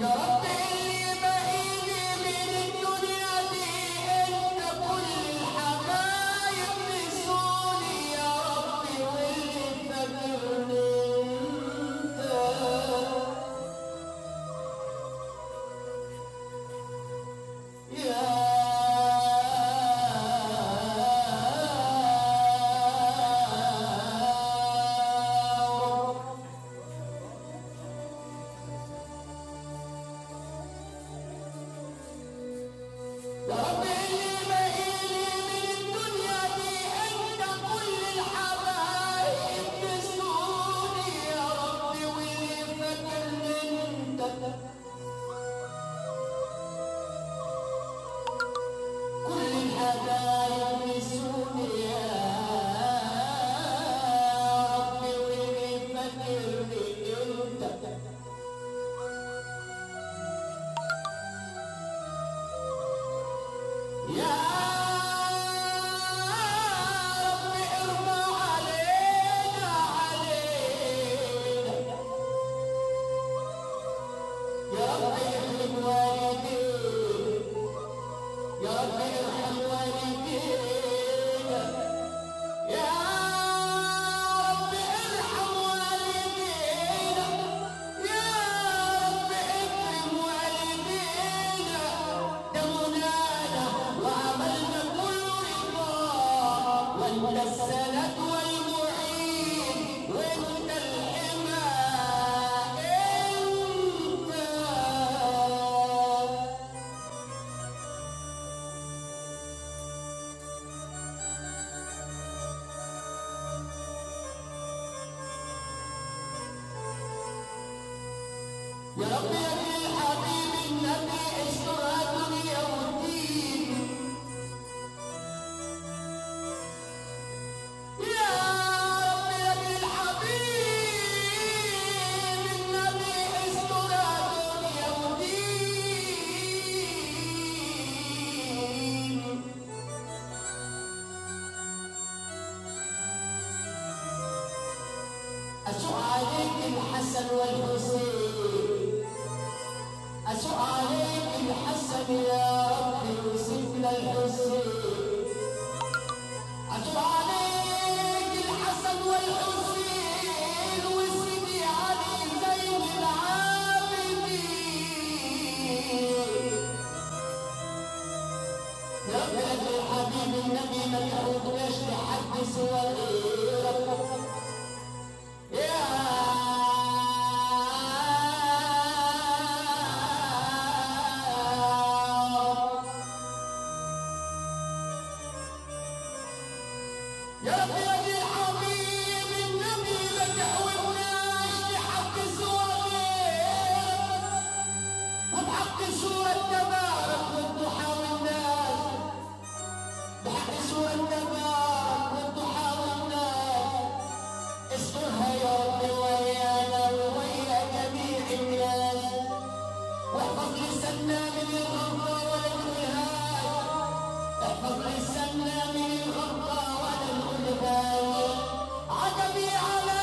يا رب اللي باقيلي من الدنيا دي انت كل الحبايب نسوني يا رب وانت فاكرني انت يا يا رب اللي باقيلي من الدنيا دي انت كل الحبايب نسوني يا رب واللي فاكرني انت كل الحبايب نسوني يا رب واللي فاكرني انت السند والمعين وانت الحماء انت يا رب يا ابن الحبيب النبي اشكرها دنيا والدين أشق عليك الحسن والحسين أشق عليك الحسن يا رب وسيدنا الحسين أشق عليك الحسن والحسين وسيدي علي زين العابدين يا رب أجل الحبيب النبي ما يعودناش لحد سوى غيرك يا رب يا ابن الحبيب النبي ما تعودناش بحق صورك وبحق صورك تبارك وانتو حاولناش بحق صورك تبارك وانتو حاولناش استرها يا رب ويانا ويا جميع الناس واحفظ لساننا من الغبرة والانتهاك احفظ لساننا من الغبرة عدمي على